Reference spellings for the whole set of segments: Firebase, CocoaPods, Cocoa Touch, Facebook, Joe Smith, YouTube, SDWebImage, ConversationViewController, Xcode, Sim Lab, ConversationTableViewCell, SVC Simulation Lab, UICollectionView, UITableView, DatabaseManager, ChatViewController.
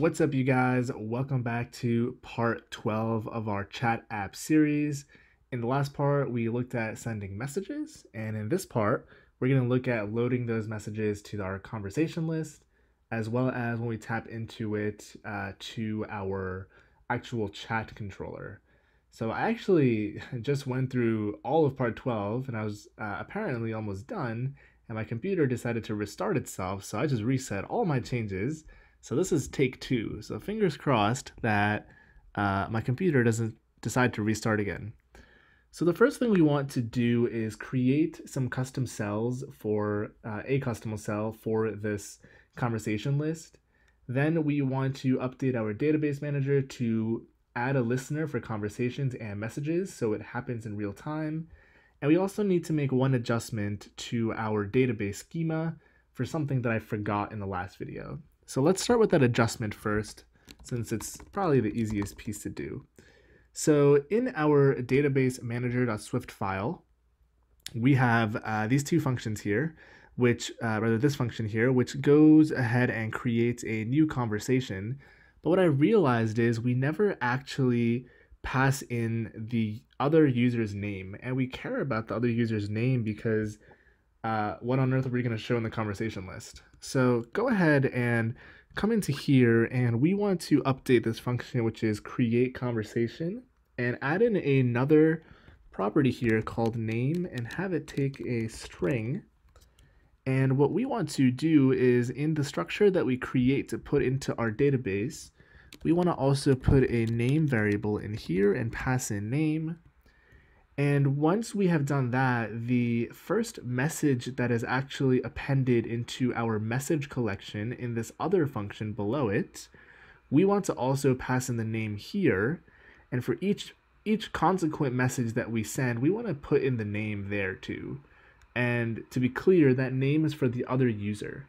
What's up, you guys? Welcome back to part 12 of our chat app series. In the last part, we looked at sending messages, and in this part, we're going to look at loading those messages to our conversation list, as well as when we tap into it to our actual chat controller. So I actually just went through all of part 12, and I was apparently almost done, and my computer decided to restart itself, so I just reset all my changes. So this is take two. So fingers crossed that my computer doesn't decide to restart again. So the first thing we want to do is create some custom cells for a custom cell for this conversation list. Then we want to update our database manager to add a listener for conversations and messages so it happens in real time. And we also need to make one adjustment to our database schema for something that I forgot in the last video. So let's start with that adjustment first, since it's probably the easiest piece to do. So in our database manager.swift file, we have these two functions here, which this function here, which goes ahead and creates a new conversation. But what I realized is we never actually pass in the other user's name, and we care about the other user's name because what on earth are we going to show in the conversation list? So go ahead and come into here, and we want to update this function, which is create conversation, and add in another property here called name and have it take a string. And what we want to do is, in the structure that we create to put into our database, we want to also put a name variable in here and pass in name. And once we have done that, the first message that is actually appended into our message collection in this other function below it, we want to also pass in the name here. And for each consequent message that we send, we want to put in the name there too. And to be clear, that name is for the other user.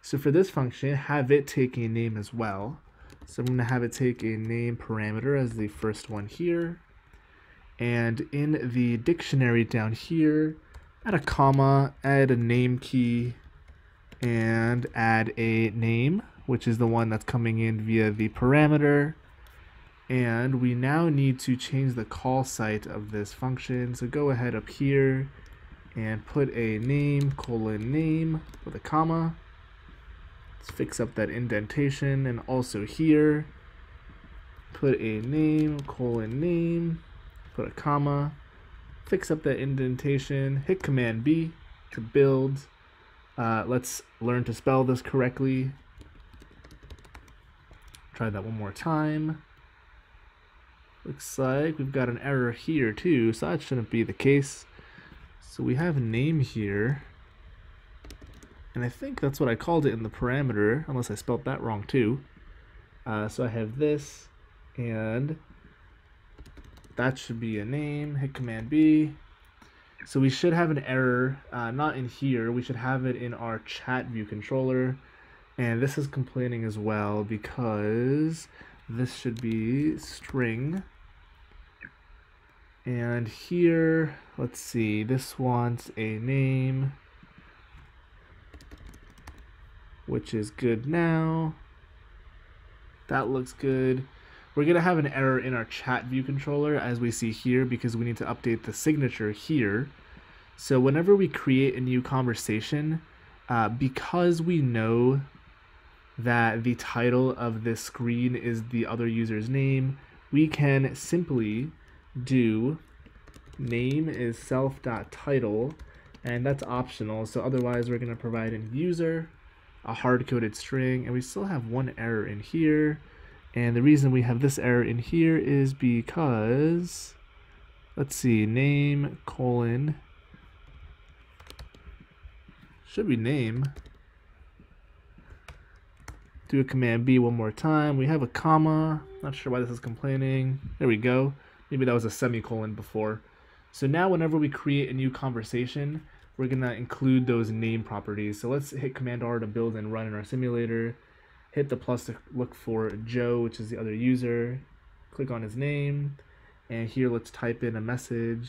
So for this function, have it take a name as well. So I'm going to have it take a name parameter as the first one here. And in the dictionary down here, add a comma, add a name key, and add a name, which is the one that's coming in via the parameter. And we now need to change the call site of this function. So go ahead up here and put a name colon name with a comma. Let's fix up that indentation. And also here, put a name colon name. Put a comma, fix up that indentation, hit Command B to build. Let's learn to spell this correctly. Try that one more time. Looks like we've got an error here too, so that shouldn't be the case. So we have a name here, and I think that's what I called it in the parameter, unless I spelled that wrong too. So I have this, and that should be a name, hit Command B. So we should have an error, not in here, we should have it in our chat view controller. And this is complaining as well because this should be string. And here, let's see, this wants a name, which is good now. That looks good. We're going to have an error in our chat view controller, as we see here, because we need to update the signature here. So whenever we create a new conversation, because we know that the title of this screen is the other user's name, we can simply do name is self.title, and that's optional. So otherwise we're going to provide a user, a hard-coded string, and we still have one error in here. And the reason we have this error in here is because, let's see, name colon, should be name. Do a Command B one more time. We have a comma. Not sure why this is complaining. There we go. Maybe that was a semicolon before. So now whenever we create a new conversation, we're going to include those name properties. So let's hit Command R to build and run in our simulator. Hit the plus to look for Joe, which is the other user. Click on his name. And here, let's type in a message.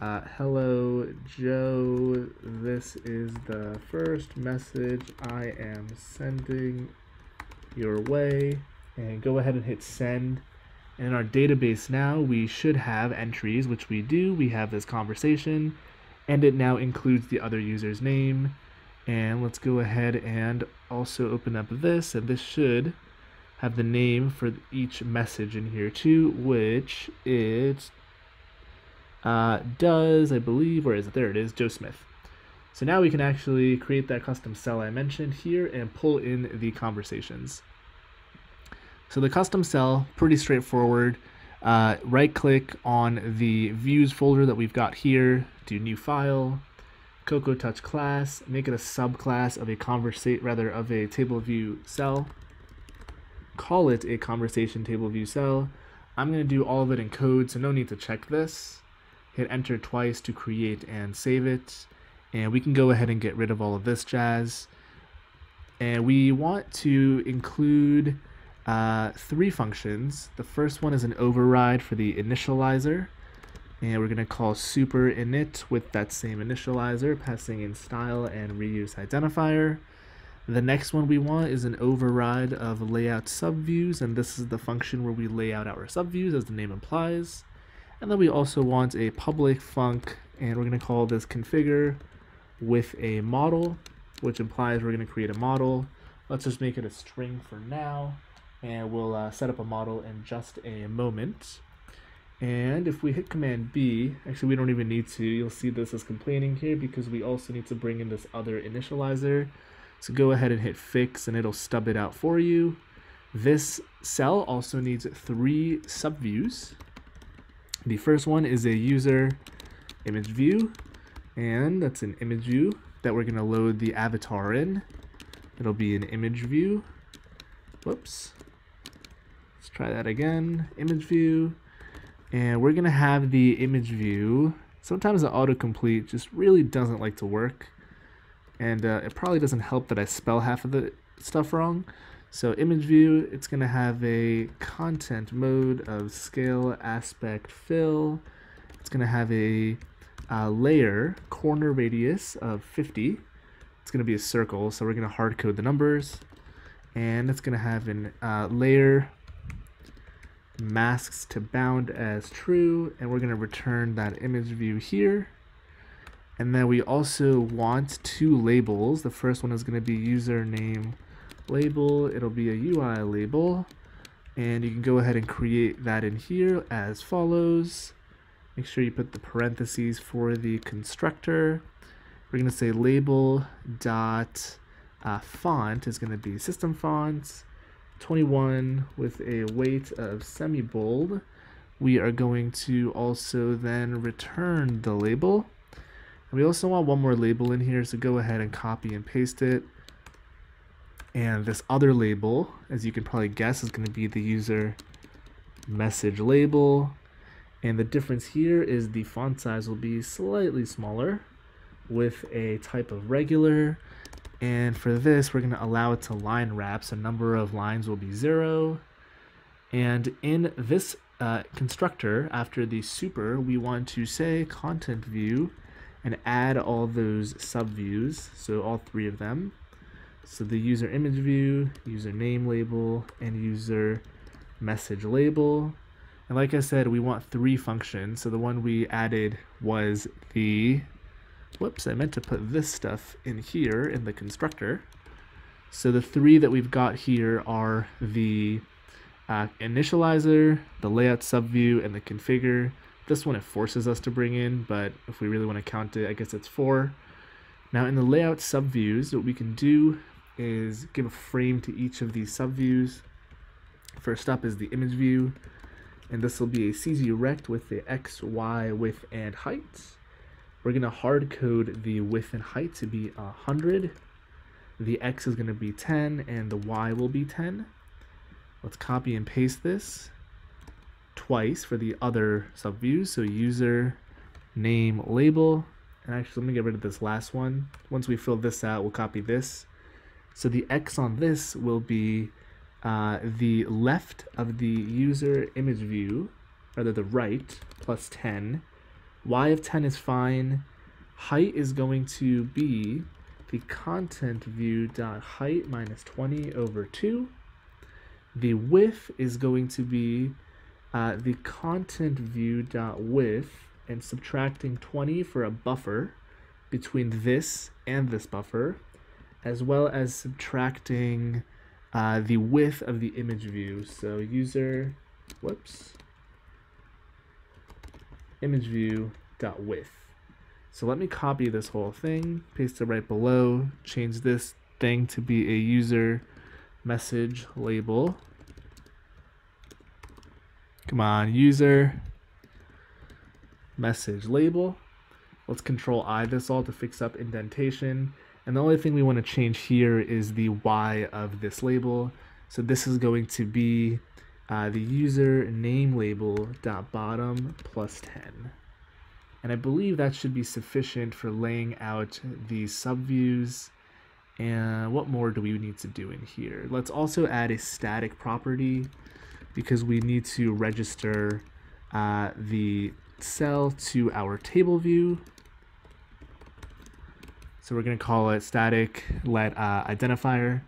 Hello, Joe. This is the first message I am sending your way. and go ahead and hit send. In our database now, we should have entries, which we do. We have this conversation, and it now includes the other user's name. And let's go ahead and also open up this, and this should have the name for each message in here too, which it does, I believe, or is it? There it is, Joe Smith. So now we can actually create that custom cell I mentioned here and pull in the conversations. So the custom cell, pretty straightforward. Right click on the views folder that we've got here, do new file, Cocoa Touch class, make it a subclass of a table view cell, call it a conversation table view cell. I'm going to do all of it in code, so no need to check this. Hit enter twice to create and save it. And we can go ahead and get rid of all of this jazz. And we want to include three functions. The first one is an override for the initializer. And we're going to call super init with that same initializer, passing in style and reuse identifier. The next one we want is an override of layout subviews, and this is the function where we lay out our subviews, as the name implies. And then we also want a public func, and we're going to call this configure with a model, which implies we're going to create a model. Let's just make it a string for now, and we'll set up a model in just a moment. And if we hit Command B, actually we don't even need to, you'll see this is complaining here because we also need to bring in this other initializer. So go ahead and hit fix and it'll stub it out for you. This cell also needs three subviews. The first one is a user image view, and that's an image view that we're going to load the avatar in. It'll be an image view. Whoops. Let's try that again. Image view. And we're going to have the image view. Sometimes the autocomplete just really doesn't like to work. And it probably doesn't help that I spell half of the stuff wrong. So image view, it's going to have a content mode of scale, aspect, fill. It's going to have a layer corner radius of 50. It's going to be a circle, so we're going to hard code the numbers. And it's going to have an layer masks to bound as true, and we're going to return that image view here. And then we also want two labels. The first one is going to be username label. It'll be a UI label, and you can go ahead and create that in here as follows. Make sure you put the parentheses for the constructor. We're going to say label dot font is going to be system fonts 21 with a weight of semi-bold. We are going to also then return the label. And we also want one more label in here, so go ahead and copy and paste it. And this other label, as you can probably guess, is going to be the user message label. And the difference here is the font size will be slightly smaller with a type of regular. And for this, we're going to allow it to line wrap, so number of lines will be 0. And in this constructor, after the super, we want to say content view and add all those subviews, so all three of them. So the user image view, user name label, and user message label. And like I said, we want three functions. So the one we added was the whoops, I meant to put this stuff in here in the constructor. So the three that we've got here are the initializer, the layout subview, and the configure. This one it forces us to bring in, but if we really want to count it, I guess it's 4. Now in the layout subviews, what we can do is give a frame to each of these subviews. First up is the image view, and this will be a CG rect with the X, Y, width, and height. We're going to hard code the width and height to be 100. The X is going to be 10, and the Y will be 10. Let's copy and paste this twice for the other subviews. So user name label, and actually let me get rid of this last one. Once we fill this out, we'll copy this. So the X on this will be the left of the user image view, rather the right, plus 10. Y of 10 is fine. Height is going to be the content view dot height minus 20 over 2. the width is going to be the content view dot width, and subtracting 20 for a buffer between this and this buffer, as well as subtracting the width of the image view. So user, image view dot width. So let me copy this whole thing, paste it right below, change this thing to be a user message label. Come on, user message label. Let's Control-I this all to fix up indentation. And the only thing we want to change here is the Y of this label. So this is going to be the user name label dot bottom plus 10. And I believe that should be sufficient for laying out the subviews. And what more do we need to do in here? Let's also add a static property because we need to register the cell to our table view. So we're going to call it static let identifier.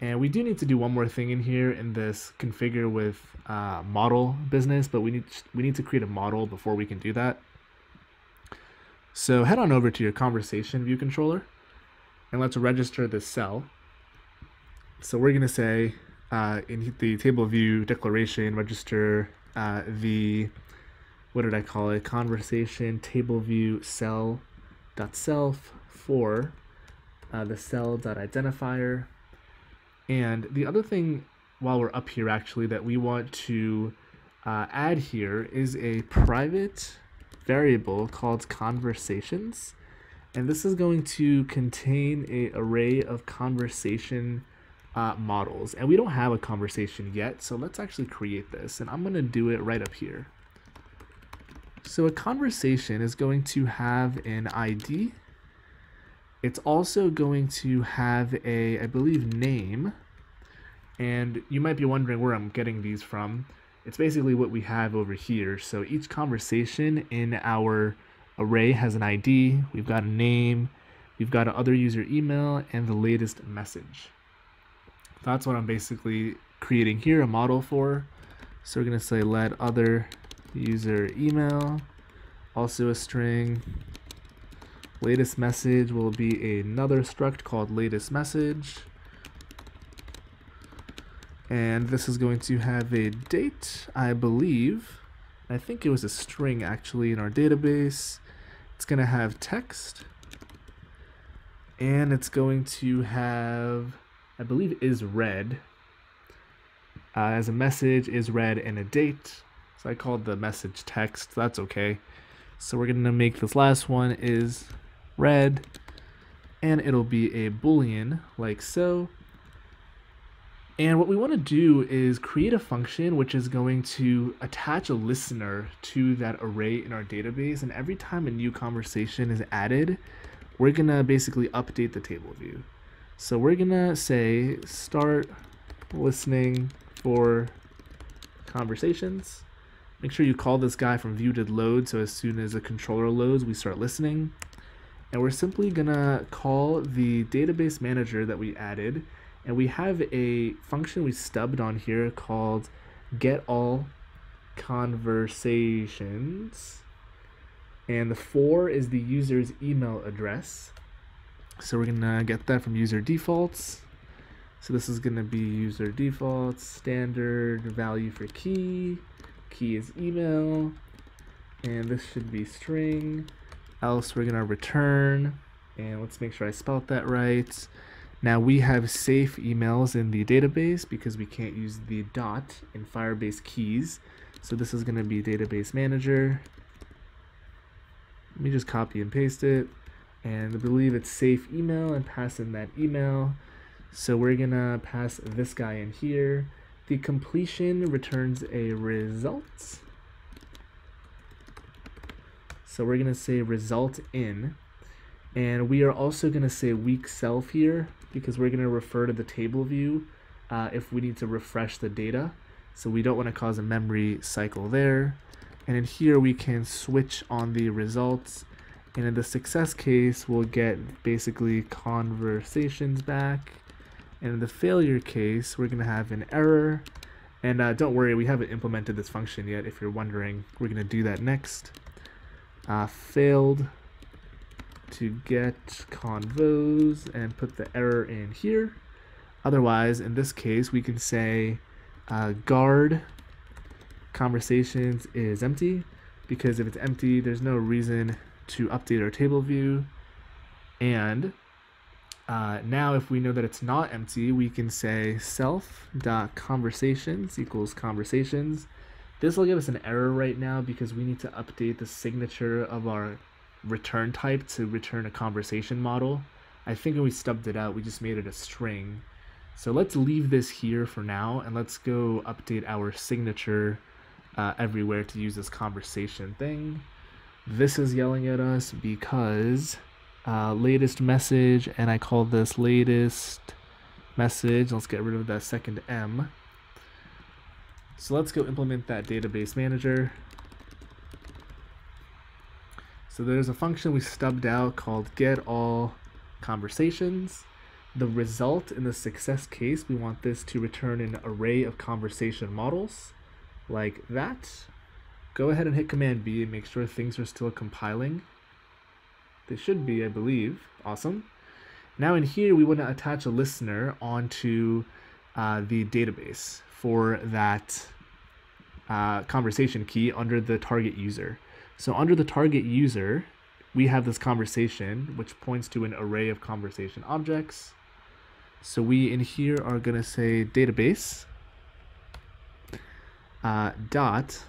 And we do need to do one more thing in here in this configure with model business, but we need to create a model before we can do that. So head on over to your conversation view controller and let's register this cell. So we're going to say in the table view declaration, register the, what did I call it? Conversation table view cell dot self for the cell dot identifier. And the other thing while we're up here actually that we want to add here is a private variable called conversations, and this is going to contain an array of conversation models, and we don't have a conversation yet, so let's actually create this, and I'm going to do it right up here. So a conversation is going to have an ID. It's also going to have a, I believe, name, and you might be wondering where I'm getting these from. It's basically what we have over here. So each conversation in our array has an ID, we've got a name, we've got an other user email, and the latest message. That's what I'm basically creating here, a model for. So we're going to say let other user email, also a string. Latest message will be another struct called latest message. And this is going to have a date, I believe. I think it was a string actually in our database. It's going to have text. And it's going to have, I believe, is read as a message, is read, and a date. So I called the message text. That's okay. So we're going to make this last one is read. And it'll be a Boolean like so. And what we want to do is create a function which is going to attach a listener to that array in our database. And every time a new conversation is added, we're going to basically update the table view. So we're going to say start listening for conversations. Make sure you call this guy from view to load. So as soon as a controller loads, we start listening. And we're simply going to call the database manager that we added. And we have a function we stubbed on here called getAllConversations. And the for is the user's email address. So we're going to get that from user defaults. So this is going to be user defaults, standard value for key. Key is email. And this should be string. Else we're going to return. And let's make sure I spelled that right. Now we have safe emails in the database because we can't use the dot in Firebase keys. So this is going to be database manager. Let me just copy and paste it. And I believe it's safe email and pass in that email. So we're going to pass this guy in here. The completion returns a result. So we're going to say result in. And we are also going to say weak self here because we're going to refer to the table view if we need to refresh the data. So we don't want to cause a memory cycle there. And in here we can switch on the results. And in the success case, we'll get basically conversations back. And in the failure case, we're going to have an error. And don't worry, we haven't implemented this function yet, if you're wondering. We're going to do that next. Failed to get convos and put the error in here. Otherwise, in this case, we can say guard conversations is empty, because if it's empty, there's no reason to update our table view. And now if we know that it's not empty, we can say self.conversations equals conversations. This will give us an error right now because we need to update the signature of our return type to return a conversation model. I think when we stubbed it out, we just made it a string. So let's leave this here for now, and let's go update our signature everywhere to use this conversation thing. This is yelling at us because latest message, and I call this latest message. Let's get rid of that second M. So let's go implement that database manager. So there's a function we stubbed out called getAllConversations. The result in the success case, we want this to return an array of conversation models like that. Go ahead and hit Command B and make sure things are still compiling. They should be, I believe. Awesome. Now in here, we want to attach a listener onto the database for that conversation key under the target user. So under the target user, we have this conversation, which points to an array of conversation objects. So we in here are going to say database dot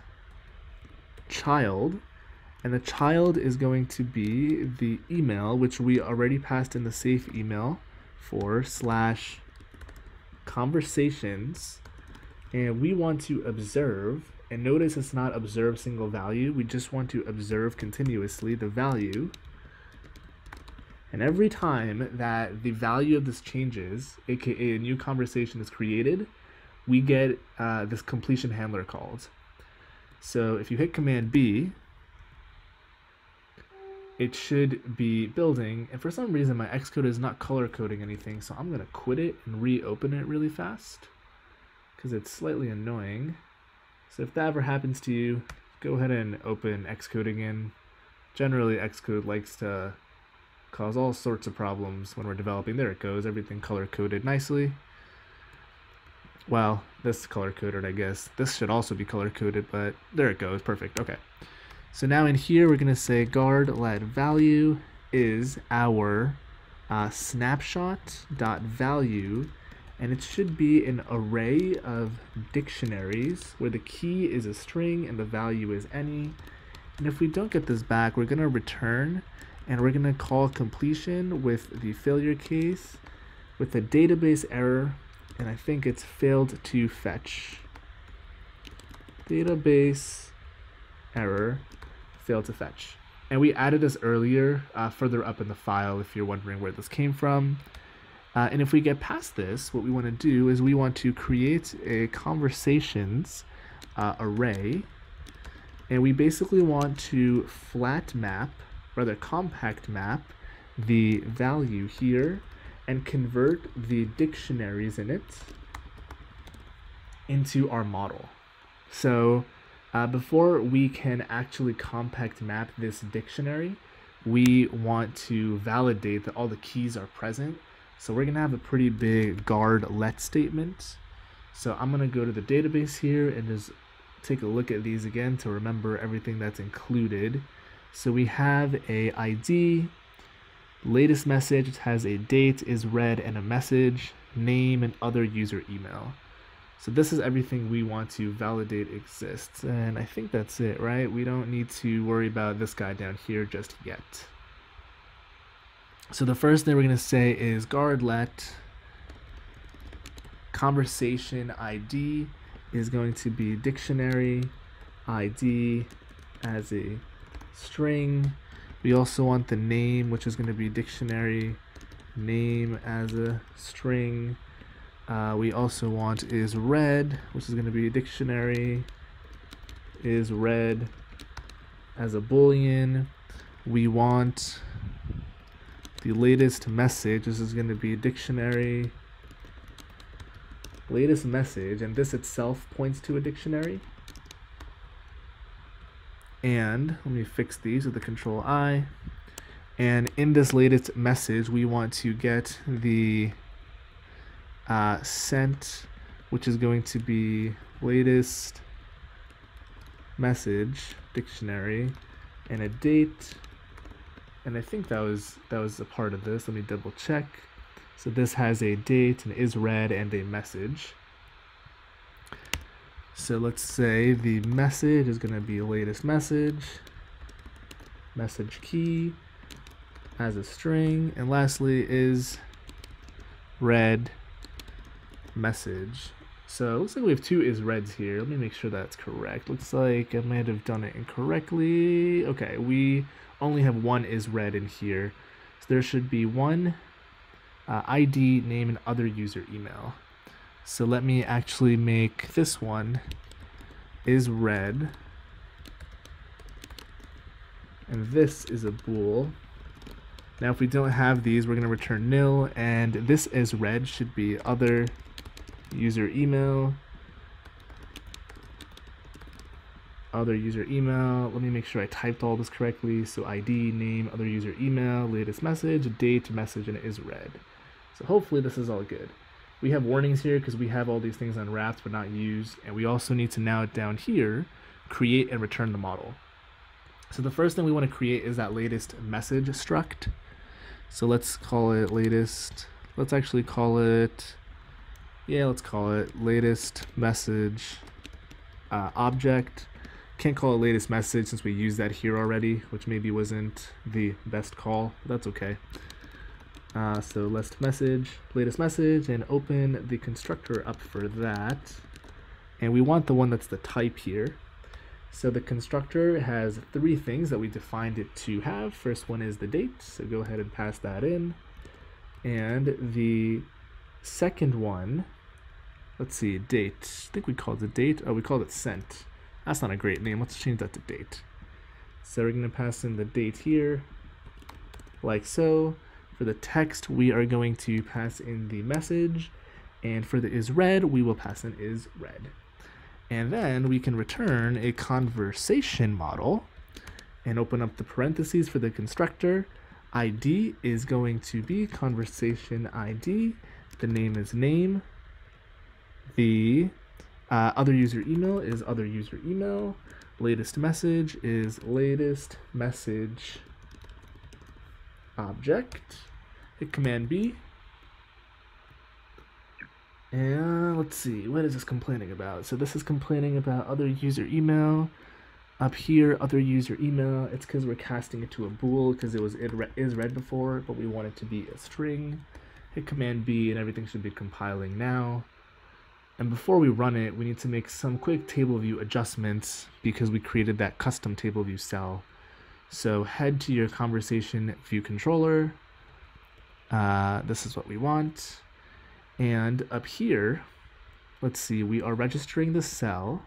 child, and the child is going to be the email, which we already passed in the safe email for slash conversations, and we want to observe. And notice it's not observe single value. We just want to observe continuously the value. And every time that the value of this changes, aka a new conversation is created, we get this completion handler called. So if you hit Command B, it should be building. And for some reason, my Xcode is not color coding anything, so I'm going to quit it and reopen it really fast because it's slightly annoying. So if that ever happens to you, go ahead and open Xcode again. Generally, Xcode likes to cause all sorts of problems when we're developing. There it goes, everything color-coded nicely. Well, this is color-coded, I guess. This should also be color-coded, but there it goes, perfect, okay. So now in here, we're gonna say guard let value is our snapshot.value. And it should be an array of dictionaries where the key is a string and the value is any. And if we don't get this back, we're going to return, and we're going to call completion with the failure case with the database error, and I think it's failed to fetch. Database error, failed to fetch. And we added this earlier further up in the file if you're wondering where this came from. And if we get past this, what we want to do is we want to create a conversations array, and we basically want to flat map, rather compact map, the value here and convert the dictionaries in it into our model. So before we can actually compact map this dictionary, we want to validate that all the keys are present. So we're going to have a pretty big guard let statement. So I'm going to go to the database here and just take a look at these again to remember everything that's included. So we have a ID, latest message has a date, is read, and a message, name, and other user email. So this is everything we want to validate exists. And I think that's it, right? We don't need to worry about this guy down here just yet. So the first thing we're going to say is guard let conversation ID is going to be dictionary ID as a string. We also want the name, which is going to be dictionary name as a string. We also want is read, which is going to be dictionary is read as a boolean. We want the latest message, this is going to be dictionary latest message, and this itself points to a dictionary. And let me fix these with the control I. And in this latest message, we want to get the sent, which is going to be latest message dictionary and a date. And I think that was a part of this. Let me double check. So this has a date and is read and a message. So let's say the message is going to be latest message, message key as a string, and lastly is read message. So it looks like we have two is reds here. Let me make sure that's correct. Looks like I might have done it incorrectly. Okay, we only have one is read in here. So there should be one ID, name, and other user email. So let me actually make this one is read, and this is a bool. Now if we don't have these, we're going to return nil, and this is read should be other user email. Other user email. Let me make sure I typed all this correctly. So ID, name, other user email, latest message, date, message, and is read. So hopefully this is all good. We have warnings here because we have all these things unwrapped but not used, and we also need to now down here create and return the model. So the first thing we want to create is that latest message struct. So let's call it latest. Let's actually call it, yeah, let's call it latest message object. Can't call it latest message since we used that here already, which maybe wasn't the best call. That's okay. So latest message, and open the constructor up for that. And we want the one that's the type here. So the constructor has three things that we defined it to have. First one is the date, so go ahead and pass that in. And the second one, let's see, date. I think we called it date. Oh, we called it sent. That's not a great name. Let's change that to date. So we're going to pass in the date here, like so. For the text, we are going to pass in the message. And for the is read, we will pass in is read. And then we can return a conversation model and open up the parentheses for the constructor. ID is going to be conversation ID. The name is name. The other user email is other user email. Latest message is latest message object. Hit Command B. And let's see, what is this complaining about? So this is complaining about other user email. Up here, other user email. It's because we're casting it to a bool because it was is read before, but we want it to be a string. Hit Command B and everything should be compiling now. And before we run it, we need to make some quick table view adjustments because we created that custom table view cell. So head to your conversation view controller. This is what we want. And up here, let's see, we are registering the cell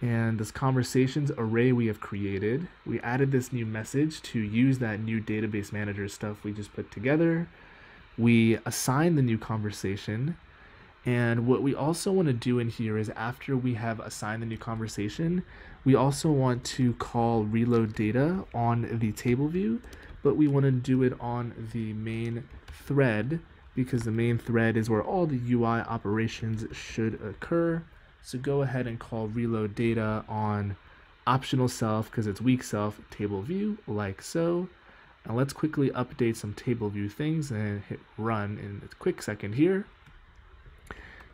and this conversations array we have created. We added this new message to use that new database manager stuff we just put together. We assign the new conversation. And what we also want to do in here is after we have assigned the new conversation, we also want to call reload data on the table view, but we want to do it on the main thread because the main thread is where all the UI operations should occur. So go ahead and call reload data on optional self because it's weak self table view, like so. And let's quickly update some table view things and hit run in a quick second here.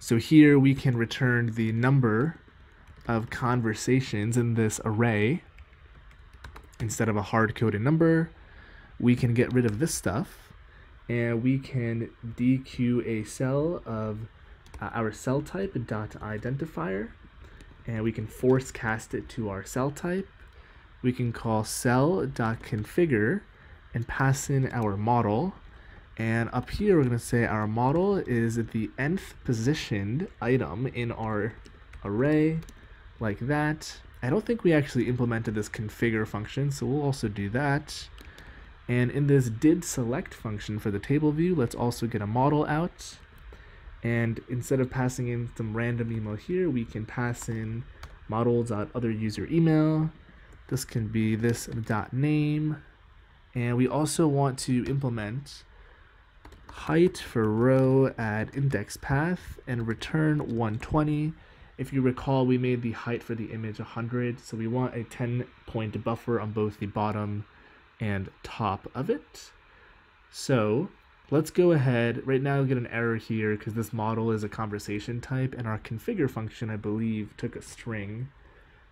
So here we can return the number of conversations in this array instead of a hard-coded number. We can get rid of this stuff, and we can dequeue a cell of our cell type dot identifier, and we can force cast it to our cell type. We can call cell dot configure and pass in our model. And up here, we're going to say our model is the nth positioned item in our array, like that. I don't think we actually implemented this configure function, so we'll also do that. And in this did select function for the table view, let's also get a model out. And instead of passing in some random email here, we can pass in model.otherUserEmail. This can be this dot name. And we also want to implement height for row at index path and return 120. If you recall, we made the height for the image 100, so we want a 10-point buffer on both the bottom and top of it. So let's go ahead. Right now, we get an error here because this model is a conversation type, and our configure function, I believe, took a string.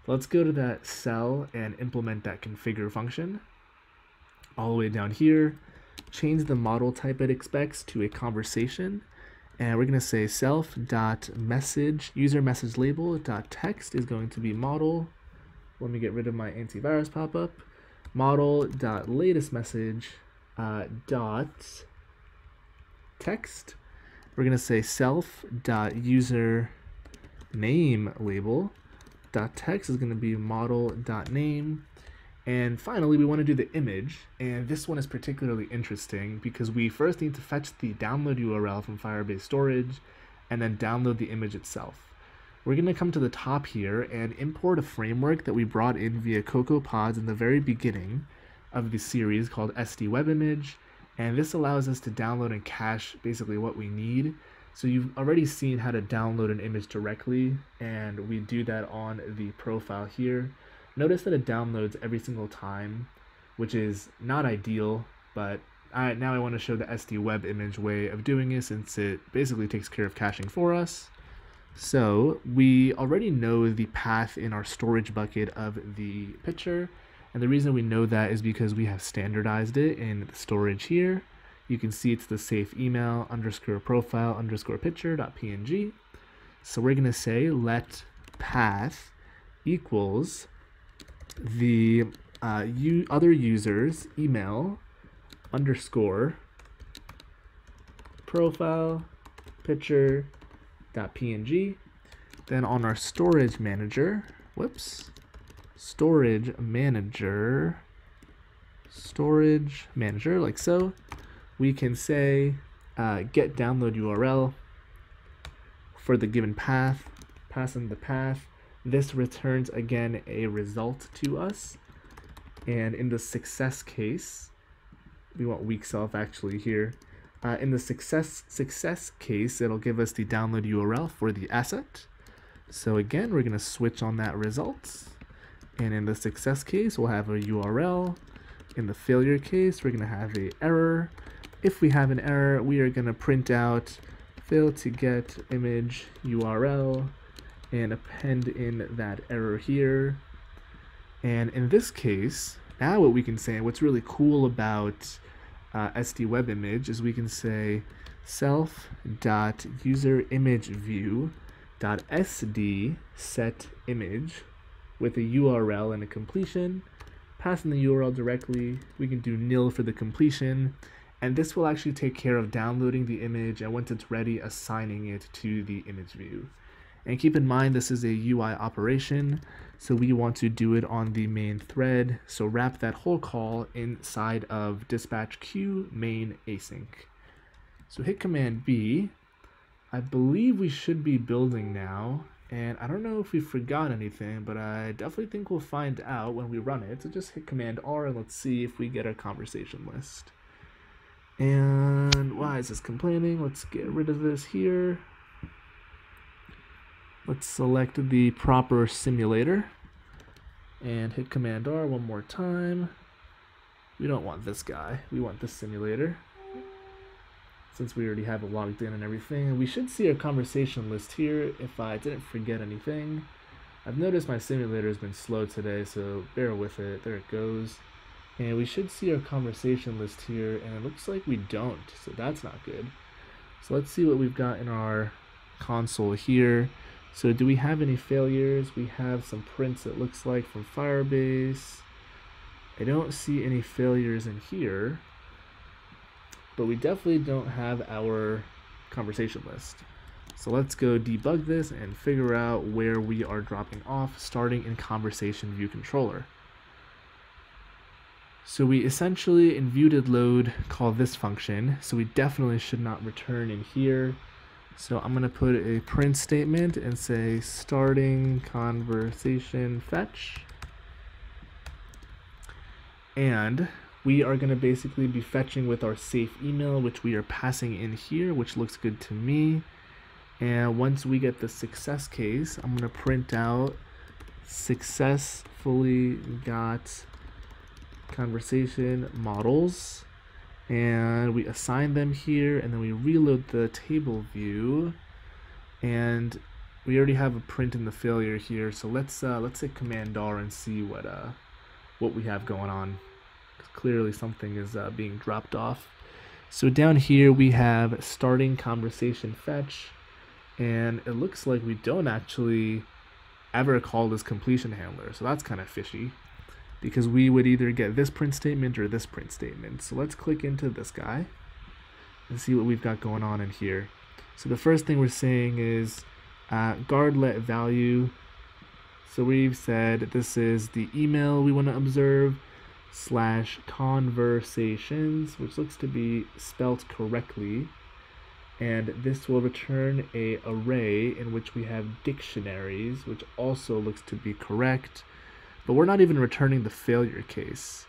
Let's go to that cell and implement that configure function. All the way down here, change the model type it expects to a conversation. And we're going to say self.message, user message label dot text is going to be model. Let me get rid of my antivirus pop-up. Model.latest message dot text. We're going to say self.user name label dot text is going to be model.name. And finally, we want to do the image, and this one is particularly interesting because we first need to fetch the download URL from Firebase storage and then download the image itself. We're going to come to the top here and import a framework that we brought in via CocoaPods in the very beginning of the series called SDWebImage, and this allows us to download and cache basically what we need. So you've already seen how to download an image directly, and we do that on the profile here. Notice that it downloads every single time, which is not ideal, but now I want to show the SDWebImage way of doing it since it basically takes care of caching for us. So we already know the path in our storage bucket of the picture, and the reason we know that is because we have standardized it in the storage here. You can see it's the safe email _profile_picture.png. So we're going to say let path equals the other users email _profile_picture.png. Then on our storage manager, storage manager like so, we can say get download URL for the given path, pass in the path. This returns again a result to us, and in the success case, we want weak self actually here. In the success case, it'll give us the download URL for the asset. So again, we're gonna switch on that results, and in the success case, we'll have a URL. In the failure case, we're gonna have an error. If we have an error, we are gonna print out fail to get image URL and append in that error here. And in this case, now what we can say, what's really cool about SDWebImage is we can say self.userImageView.sdSetImage with a URL and a completion, pass in the URL directly. We can do nil for the completion, and this will actually take care of downloading the image and once it's ready, assigning it to the image view. And keep in mind, this is a UI operation, so we want to do it on the main thread. So wrap that whole call inside of dispatch queue main async. So hit Command B. I believe we should be building now, and I don't know if we forgot anything, but I definitely think we'll find out when we run it. So just hit Command R and let's see if we get our conversation list. And why is this complaining? Let's get rid of this here. Let's select the proper simulator and hit Command R one more time. We don't want this guy. We want this simulator. Since we already have it logged in and everything, we should see our conversation list here if I didn't forget anything. I've noticed my simulator has been slow today, so bear with it. There it goes. And we should see our conversation list here, and it looks like we don't, so that's not good. So let's see what we've got in our console here. So do we have any failures? We have some prints, it looks like, from Firebase. I don't see any failures in here, but we definitely don't have our conversation list. So let's go debug this and figure out where we are dropping off, starting in ConversationViewController. So we essentially, in viewDidLoad, call this function, so we definitely should not return in here. So I'm going to put a print statement and say starting conversation fetch. And we are going to basically be fetching with our safe email, which we are passing in here, which looks good to me. And once we get the success case, I'm going to print out successfully got conversation models. And we assign them here, and then we reload the table view, and we already have a print in the failure here. So let's hit Command R and see what we have going on. Clearly something is being dropped off. So down here we have starting conversation fetch, and it looks like we don't actually ever call this completion handler. So that's kind of fishy, because we would either get this print statement or this print statement. So let's click into this guy and see what we've got going on in here. So the first thing we're saying is guard let value. So we've said this is the email we want to observe / conversations, which looks to be spelt correctly. And this will return a array in which we have dictionaries, which also looks to be correct. But we're not even returning the failure case,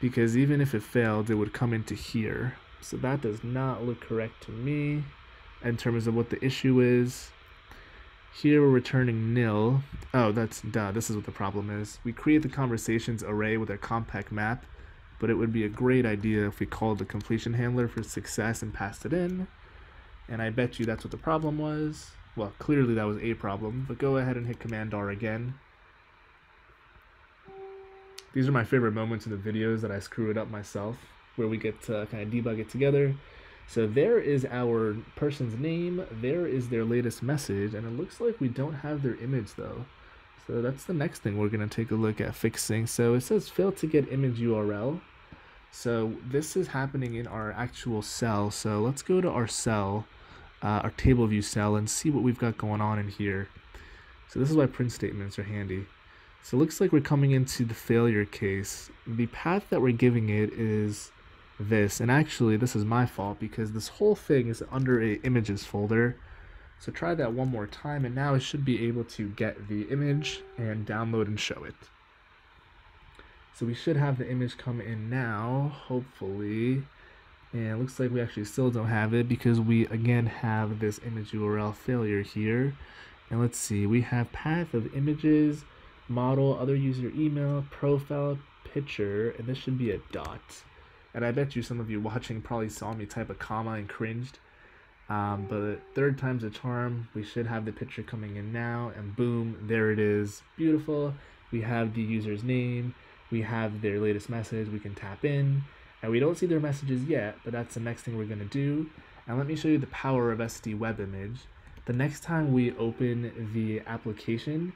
because even if it failed, it would come into here. So that does not look correct to me in terms of what the issue is. Here we're returning nil. Oh, that's duh, this is what the problem is. We create the conversations array with our compact map, but it would be a great idea if we called the completion handler for success and passed it in. And I bet you that's what the problem was. Well, clearly that was a problem, but go ahead and hit Command R again. These are my favorite moments in the videos that I screw it up myself, where we get to kind of debug it together. So there is our person's name, there is their latest message, and it looks like we don't have their image though. So that's the next thing we're going to take a look at fixing. So it says failed to get image URL. So this is happening in our actual cell. So let's go to our cell, our table view cell, and see what we've got going on in here. So this is why print statements are handy. So it looks like we're coming into the failure case. The path that we're giving it is this, and actually this is my fault because this whole thing is under a images folder. So try that one more time, and now it should be able to get the image and download and show it. So we should have the image come in now, hopefully. And it looks like we actually still don't have it because we again have this image URL failure here. And let's see, we have path of images, model, other user email, profile, picture, and this should be a dot. And I bet you some of you watching probably saw me type a comma and cringed, but third time's a charm. We should have the picture coming in now, and boom, there it is. Beautiful. We have the user's name, we have their latest message, we can tap in, and we don't see their messages yet, but that's the next thing we're going to do. And let me show you the power of SDWebImage. The next time we open the application,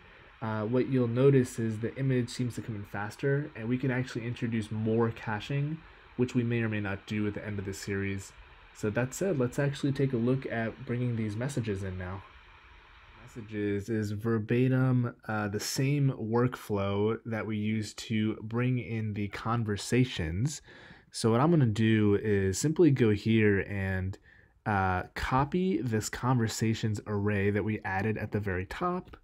what you'll notice is the image seems to come in faster, and we can actually introduce more caching, which we may or may not do at the end of this series. So that said, let's actually take a look at bringing these messages in now. Messages is verbatim the same workflow that we use to bring in the conversations. So what I'm going to do is simply go here and copy this conversations array that we added at the very top.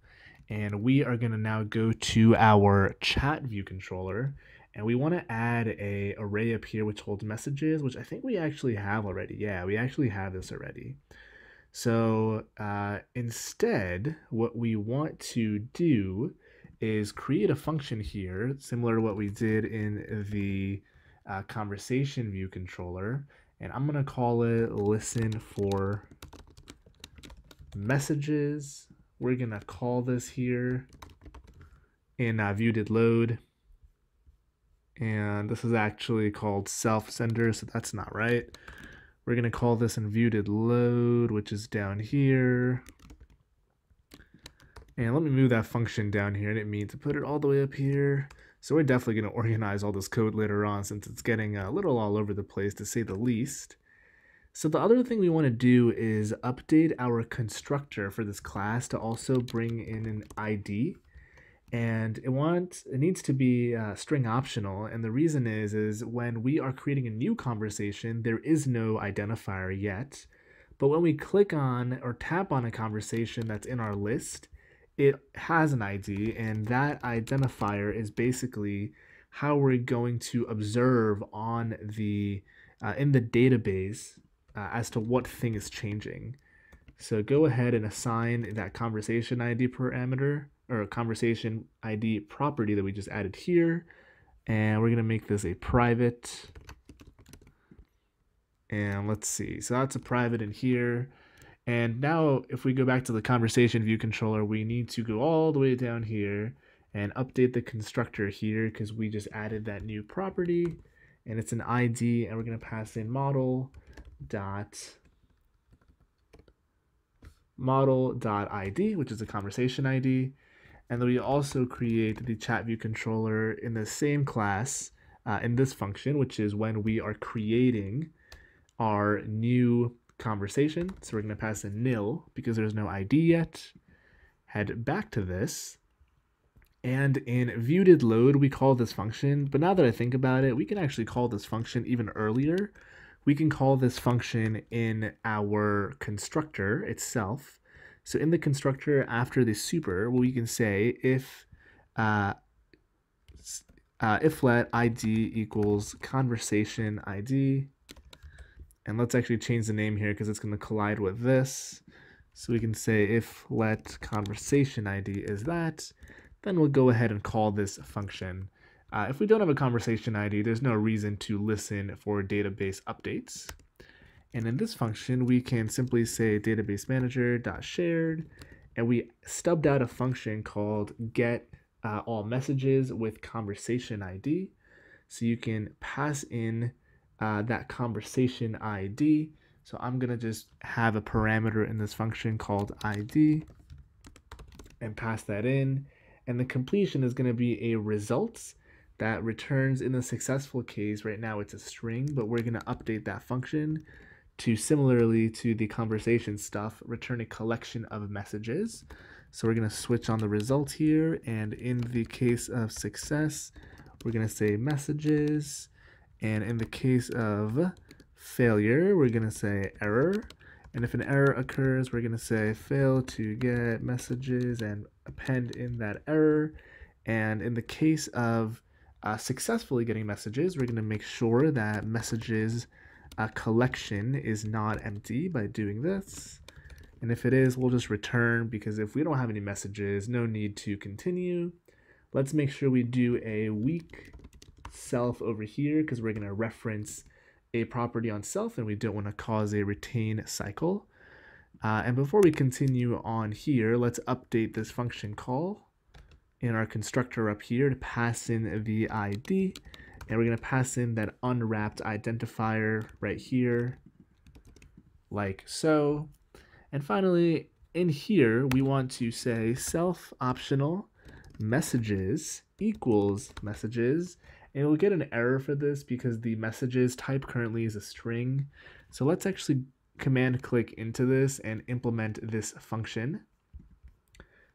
And we are going to now go to our chat view controller, and we want to add a array up here which holds messages, which I think we actually have already. Yeah, we actually have this already. So instead, what we want to do is create a function here, similar to what we did in the conversation view controller, and I'm going to call it listen for messages. We're going to call this here and view did load. And this is actually called self sender, so that's not right. We're going to call this in view did load, which is down here. And let me move that function down here. I didn't mean to put it all the way up here. So we're definitely going to organize all this code later on, since it's getting a little all over the place, to say the least. So the other thing we want to do is update our constructor for this class to also bring in an ID, and it needs to be string optional. And the reason is when we are creating a new conversation, there is no identifier yet, But when we click on or tap on a conversation that's in our list, it has an ID, and that identifier is basically how we're going to observe on the in the database as to what thing is changing. So go ahead and assign that conversation ID parameter, or conversation ID property that we just added here. And we're going to make this a private. And let's see. So that's a private in here. And now if we go back to the conversation view controller, we need to go all the way down here and update the constructor here, because we just added that new property and it's an ID, and we're going to pass in model.id, which is a conversation ID. And then we also create the chat view controller in the same class in this function, which is when we are creating our new conversation. So we're going to pass in nil because there's no ID yet. Head back to this. And in viewDidLoad, we call this function. But now that I think about it, we can actually call this function even earlier. We can call this function in our constructor itself. So in the constructor after the super, we can say if let ID equals conversation ID. And let's actually change the name here because it's going to collide with this. So we can say if let conversation ID is that. Then we'll go ahead and call this function. If we don't have a conversation ID, there's no reason to listen for database updates. And in this function, we can simply say DatabaseManager.shared, and we stubbed out a function called get all messages with conversation ID. So you can pass in that conversation ID. So I'm gonna just have a parameter in this function called ID and pass that in. And the completion is going to be a results that returns, in the successful case right now it's a string, but we're going to update that function to, similarly to the conversation stuff, return a collection of messages. So we're going to switch on the result here, and in the case of success we're going to say messages, and in the case of failure we're going to say error. And if an error occurs, we're going to say fail to get messages and append in that error. And in the case of successfully getting messages, we're going to make sure that messages collection is not empty by doing this. And if it is, we'll just return, because if we don't have any messages, no need to continue. Let's make sure we do a weak self over here, because we're going to reference a property on self, and we don't want to cause a retain cycle. And before we continue on here, let's update this function call in our constructor up here to pass in the ID, and we're going to pass in that unwrapped identifier right here, like so. And finally, in here, we want to say self optional messages equals messages. And we'll get an error for this because the messages type currently is a string. So let's actually command click into this and implement this function.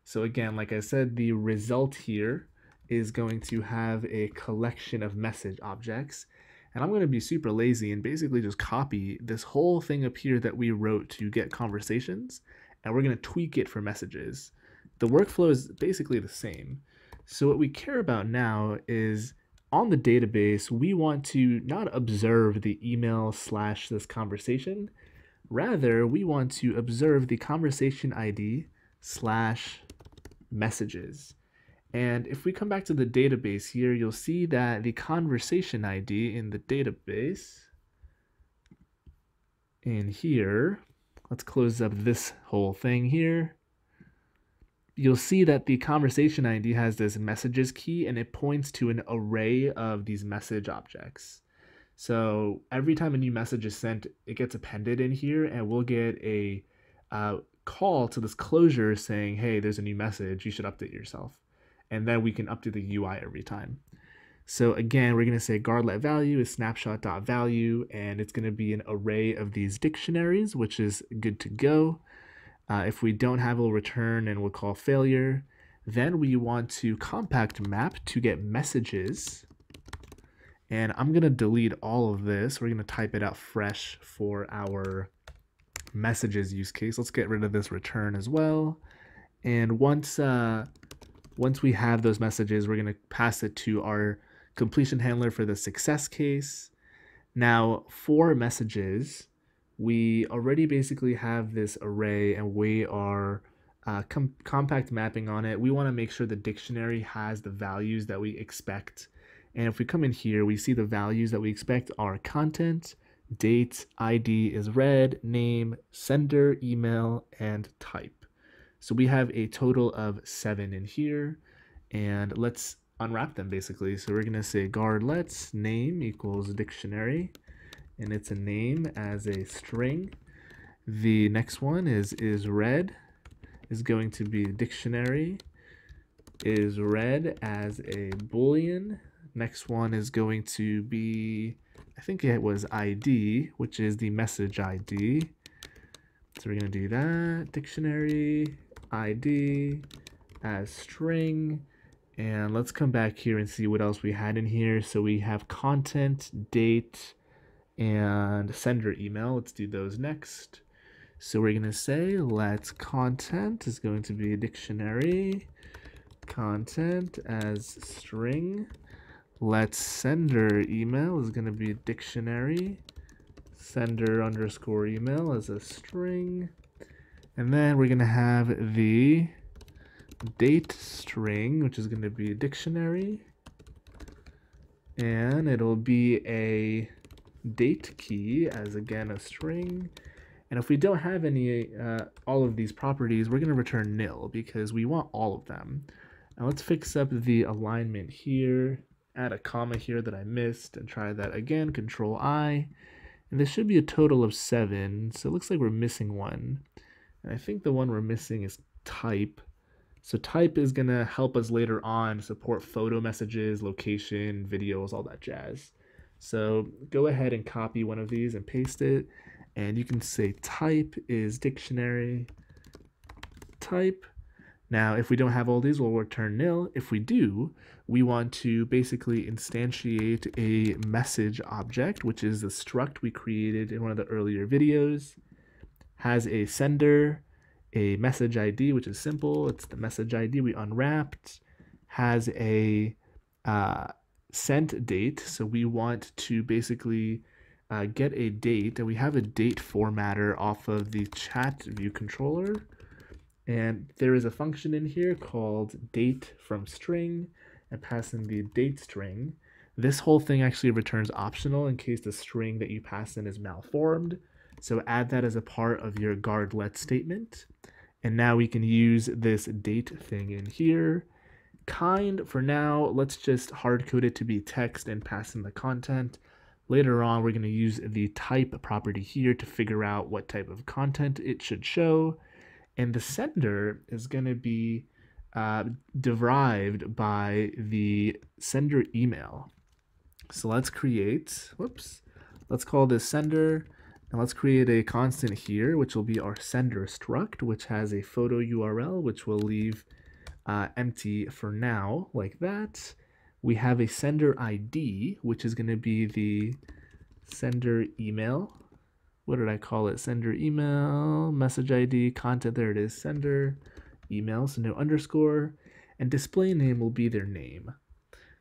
So again, like I said, the result here is going to have a collection of message objects. And I'm going to be super lazy and basically just copy this whole thing up here that we wrote to get conversations, and we're going to tweak it for messages. The workflow is basically the same. So what we care about now is, on the database, we want to not observe the email / this conversation. Rather, we want to observe the conversation ID / messages. And if we come back to the database here, you'll see that the conversation ID in the database in here, let's close up this whole thing here. You'll see that the conversation ID has this messages key, and it points to an array of these message objects. So every time a new message is sent, it gets appended in here, and we'll get a call to this closure saying, hey, there's a new message, you should update yourself. And then we can update the UI every time. So again, we're going to say guardlet value is snapshot.value, and it's going to be an array of these dictionaries, which is good to go. If we don't have, we'll return and we'll call failure. Then we want to compact map to get messages. And I'm going to delete all of this. We're going to type it out fresh for our messages use case. Let's get rid of this return as well. And once we have those messages, we're going to pass it to our completion handler for the success case. Now for messages, we already basically have this array and we are compact mapping on it. We want to make sure the dictionary has the values that we expect. And if we come in here, we see the values that we expect are content, date, ID is read, name, sender, email, and type. So we have a total of 7 in here. And let's unwrap them basically. So we're going to say guard lets name equals dictionary. And it's a name as a string. The next one is read is going to be dictionary is read as a boolean. Next one is going to be, I think it was ID, which is the message ID. So we're going to do that, dictionary, ID, as string. And let's come back here and see what else we had in here. So we have content, date, and sender email. Let's do those next. So we're going to say let's content is going to be a dictionary, content as string. Let's sender email is going to be dictionary, sender underscore email as a string. And then we're going to have the date string, which is going to be a dictionary. And it'll be a date key as again a string. And if we don't have any, all of these properties, we're going to return nil because we want all of them. Now let's fix up the alignment here. Add a comma here that I missed and try that again, control I, and this should be a total of 7. So it looks like we're missing one. And I think the one we're missing is type. So type is going to help us later on support photo messages, location, videos, all that jazz. So go ahead and copy one of these and paste it. And you can say type is dictionary type. Now, if we don't have all these, we'll return nil. If we do, we want to basically instantiate a message object, which is the struct we created in one of the earlier videos. Has a sender, a message ID, which is simple. It's the message ID we unwrapped. Has a sent date. So we want to basically get a date, and we have a date formatter off of the chat view controller. And there is a function in here called date from string and pass in the date string. This whole thing actually returns optional in case the string that you pass in is malformed. So add that as a part of your guard let statement. And now we can use this date thing in here. Kind for now, let's just hard code it to be text and pass in the content. Later on, we're going to use the type property here to figure out what type of content it should show. And the sender is going to be derived by the sender email. So let's create, let's call this sender, and let's create a constant here, which will be our sender struct, which has a photo URL, which we'll leave empty for now, like that. We have a sender ID, which is going to be the sender email. What did I call it? Sender email, message ID, content, there it is, sender email, so no underscore, and display name will be their name.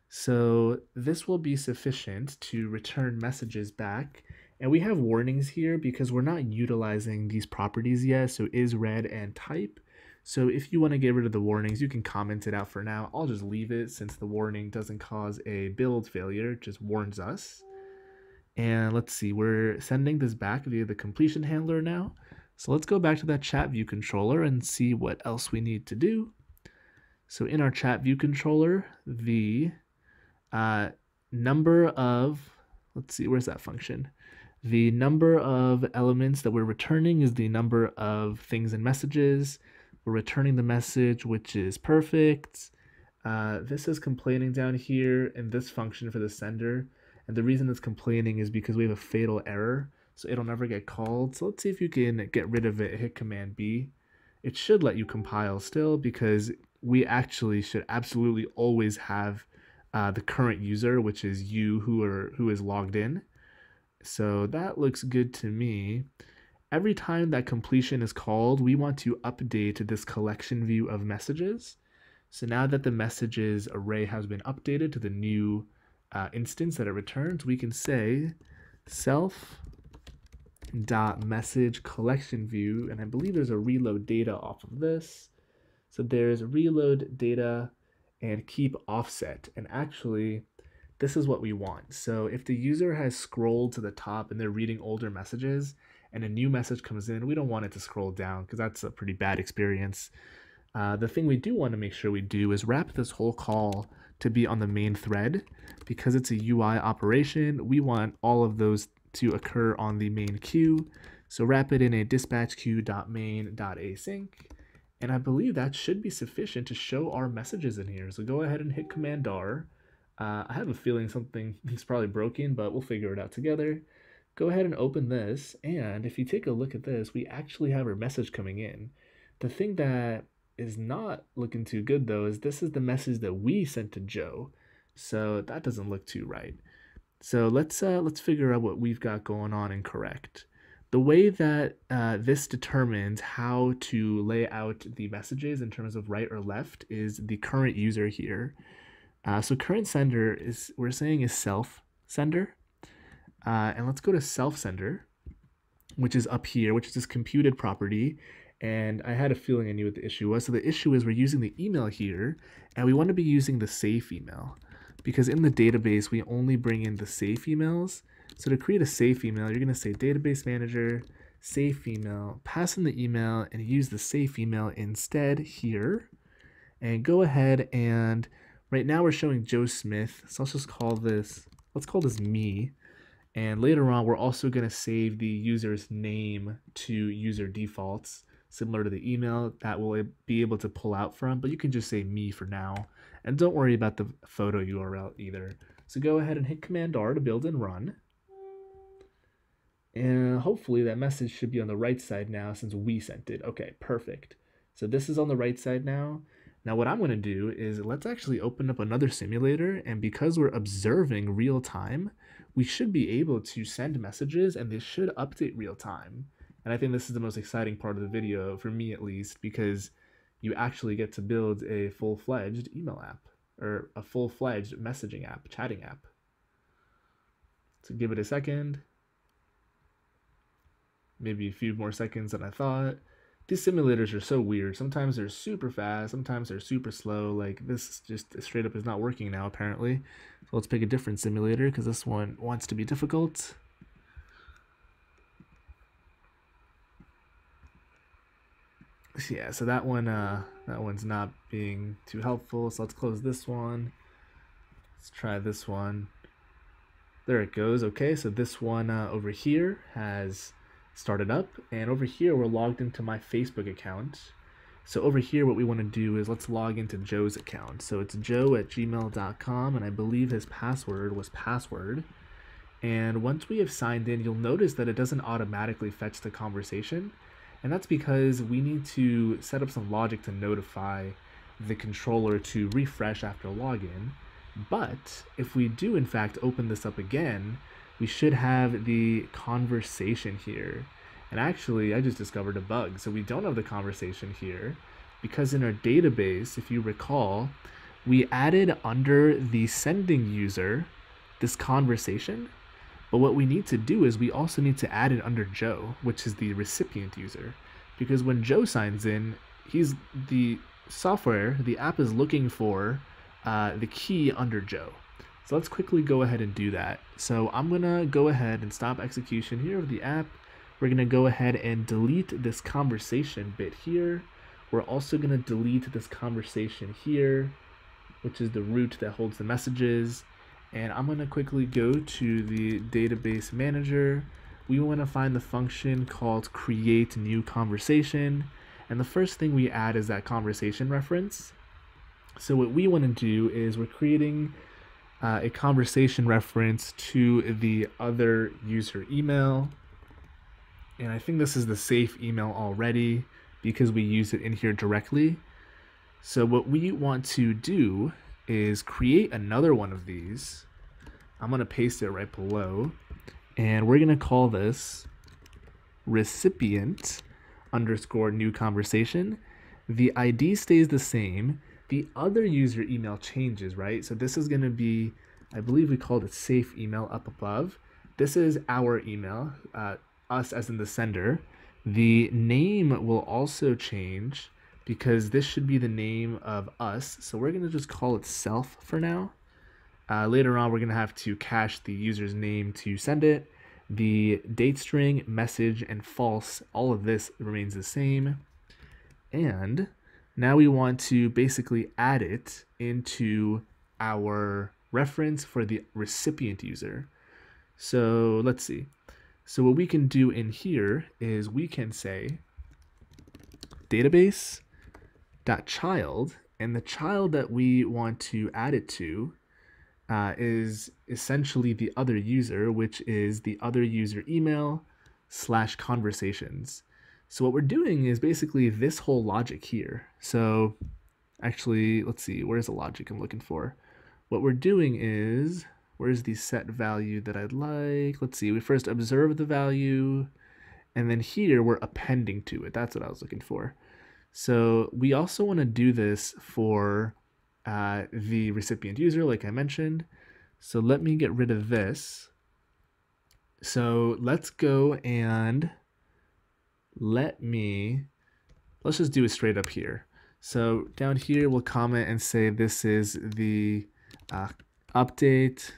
So this will be sufficient to return messages back. And we have warnings here because we're not utilizing these properties yet, so is read and type. So if you want to get rid of the warnings, you can comment it out for now. I'll just leave it since the warning doesn't cause a build failure, it just warns us. And let's see, we're sending this back via the completion handler now. So let's go back to that chat view controller and see what else we need to do. So in our chat view controller, the number of, let's see, where's that function? The number of elements that we're returning is the number of things and messages. We're returning the message, which is perfect. This is complaining down here in this function for the sender. And the reason it's complaining is because we have a fatal error, so it'll never get called. So let's see if you can get rid of it, hit Command B. It should let you compile still because we actually should absolutely always have the current user, which is you who is logged in. So that looks good to me. every time that completion is called, we want to update this collection view of messages. So now that the messages array has been updated to the new instance that it returns, we can say self.message collection view, and I believe there's a reload data off of this. So there's reload data and keep offset. And actually, this is what we want. So if the user has scrolled to the top and they're reading older messages and a new message comes in, we don't want it to scroll down because that's a pretty bad experience. The thing we do want to make sure we do is wrap this whole call to be on the main thread. Because it's a UI operation, we want all of those to occur on the main queue. So wrap it in a dispatch queue.main.async. And I believe that should be sufficient to show our messages in here. So go ahead and hit Command R. I have a feeling something is probably broken, but we'll figure it out together. Go ahead and open this. And if you take a look at this, we actually have our message coming in. The thing that is not looking too good though is this is the message that we sent to Joe. So that doesn't look too right. So let's figure out what we've got going on and correct. The way that this determines how to lay out the messages in terms of right or left is the current user here. So current sender is, we're saying is self sender. And let's go to self sender, which is up here, which is this computed property. And I had a feeling I knew what the issue was. So the issue is we're using the email here, and we want to be using the safe email because in the database, we only bring in the safe emails. So to create a safe email, you're going to say database manager, safe email, pass in the email and use the safe email instead here. And go ahead and right now we're showing Joe Smith. So let's just call this, let's call this me. And later on, we're also going to save the user's name to user defaults, similar to the email that we'll be able to pull out from, but you can just say me for now. And don't worry about the photo URL either. So go ahead and hit Command R to build and run. And hopefully that message should be on the right side now since we sent it. Okay, perfect. So this is on the right side now. Now what I'm going to do is let's actually open up another simulator. And because we're observing real time, we should be able to send messages and they should update real time. And I think this is the most exciting part of the video, for me at least, because you actually get to build a full-fledged email app or a full-fledged messaging app, chatting app. So give it a second. Maybe a few more seconds than I thought. These simulators are so weird. Sometimes they're super fast, sometimes they're super slow. Like this just straight up is not working now apparently. So let's pick a different simulator because this one wants to be difficult. Yeah, so that one's not being too helpful. So let's close this one. Let's try this one. There it goes. Okay, so this one over here has started up, and over here we're logged into my Facebook account. So over here what we want to do is let's log into Joe's account. So it's joe@gmail.com, and I believe his password was password. And once we have signed in, you'll notice that it doesn't automatically fetch the conversation. And that's because we need to set up some logic to notify the controller to refresh after login. But if we do, in fact, open this up again, we should have the conversation here. And actually, I just discovered a bug. So we don't have the conversation here because in our database, if you recall, we added under the sending user this conversation. But what we need to do is we also need to add it under Joe, which is the recipient user, because when Joe signs in, he's the software, the app is looking for the key under Joe. So let's quickly go ahead and do that. So I'm going to go ahead and stop execution here of the app. We're going to go ahead and delete this conversation bit here. We're also going to delete this conversation here, which is the root that holds the messages. And I'm going to quickly go to the database manager. We want to find the function called create new conversation. And the first thing we add is that conversation reference. So what we want to do is we're creating a conversation reference to the other user email. And I think this is the safe email already because we use it in here directly. So what we want to do is create another one of these. I'm going to paste it right below, and we're going to call this recipient underscore new conversation. The ID stays the same. The other user email changes, right? So this is going to be, I believe we called it safe email up above. This is our email, us as in the sender. The name will also change because this should be the name of us. So we're going to just call it self for now. Later on, we're going to have to cache the user's name to send it. The date string, message, and false, all of this remains the same. And now we want to basically add it into our reference for the recipient user. So let's see. So what we can do in here is we can say database.child, and the child that we want to add it to is essentially the other user, which is the other user email / conversations. So what we're doing is basically this whole logic here. So actually, let's see, where's the logic I'm looking for? What we're doing is, where's the set value that I'd like? Let's see, we first observe the value, and then here we're appending to it. That's what I was looking for. So we also want to do this for the recipient user, like I mentioned. So let me get rid of this. So let's go and let's just do it straight up here. So down here, we'll comment and say this is the update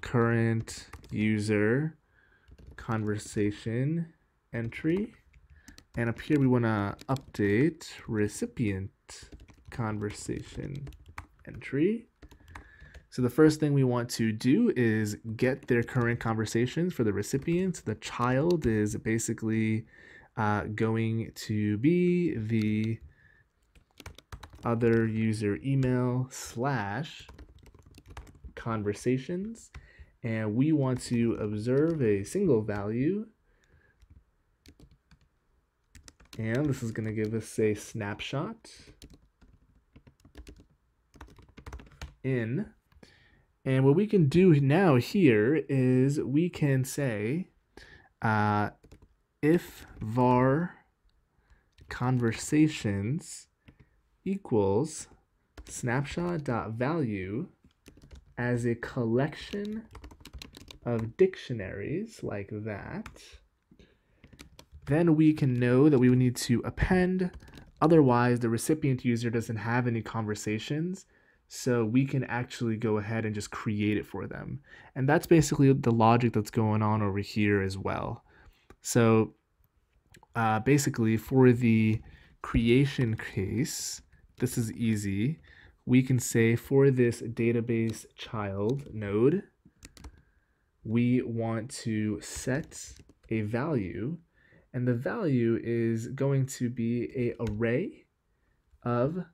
current user conversation entry. And up here, we want to update recipient conversation entry. So the first thing we want to do is get their current conversations for the recipient. The child is basically going to be the other user email / conversations. And we want to observe a single value. And this is going to give us a snapshot in. And what we can do now here is we can say if var conversations equals snapshot.value as a collection of dictionaries like that, then we can know that we would need to append. Otherwise, the recipient user doesn't have any conversations. So we can actually go ahead and just create it for them. And that's basically the logic that's going on over here as well. So basically for the creation case, this is easy. We can say for this database child node, we want to set a value. And the value is going to be an array of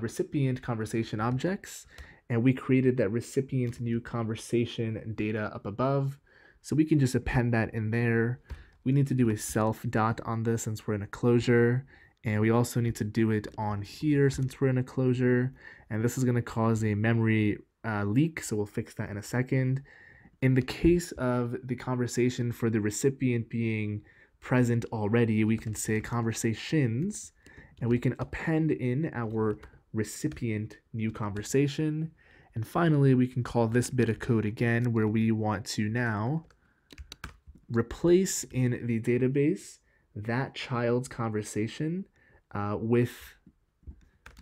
recipient conversation objects, and we created that recipient new conversation data up above, so we can just append that in there. We need to do a self dot on this since we're in a closure, and we also need to do it on here since we're in a closure, and this is going to cause a memory leak, so we'll fix that in a second. In the case of the conversation for the recipient being present already, we can say conversations, and we can append in our recipient new conversation. And finally, we can call this bit of code again, where we want to now replace in the database that child's conversation with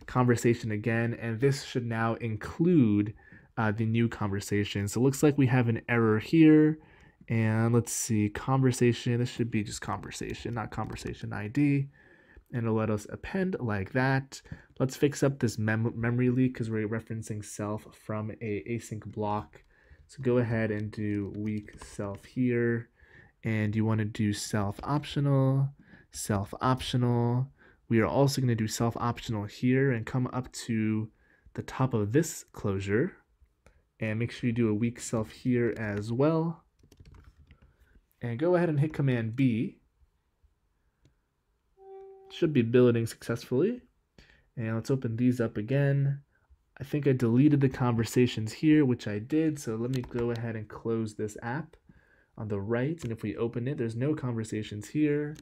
conversation again. And this should now include the new conversation. So it looks like we have an error here. And let's see, conversation, this should be just conversation, not conversation ID. And it'll let us append like that. Let's fix up this memory leak because we're referencing self from a async block. So go ahead and do weak self here. And you want to do self optional, self optional. We are also going to do self optional here and come up to the top of this closure. And make sure you do a weak self here as well. And go ahead and hit Command B. Should be building successfully. And let's open these up again. I think I deleted the conversations here, which I did. So let me go ahead and close this app. on the right. And if we open it, there's no conversations here.